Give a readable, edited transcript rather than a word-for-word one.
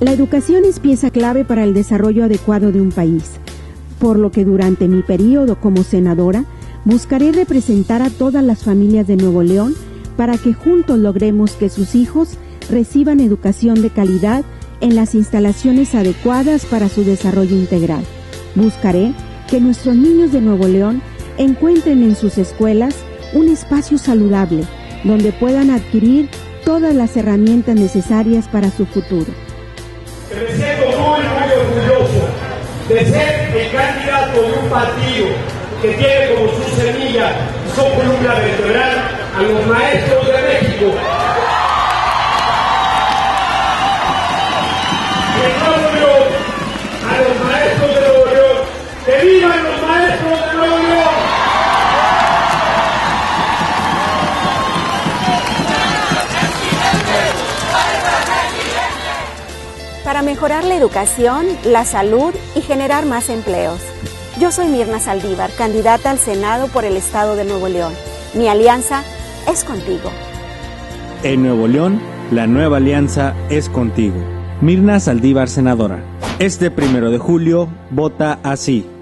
La educación es pieza clave para el desarrollo adecuado de un país, por lo que durante mi periodo como senadora buscaré representar a todas las familias de Nuevo León para que juntos logremos que sus hijos reciban educación de calidad en las instalaciones adecuadas para su desarrollo integral. Buscaré que nuestros niños de Nuevo León encuentren en sus escuelas un espacio saludable donde puedan adquirir todas las herramientas necesarias para su futuro. Me siento muy orgulloso de ser el candidato de un partido que tiene como su semilla y su columna vertebral a los maestros de México. ¡Que vivan los maestros de Nuevo León! Para mejorar la educación, la salud y generar más empleos. Yo soy Mirna Saldívar, candidata al Senado por el Estado de Nuevo León. Mi alianza es contigo. En Nuevo León, la Nueva Alianza es contigo. Mirna Saldívar, senadora. Este 1 de julio, vota así.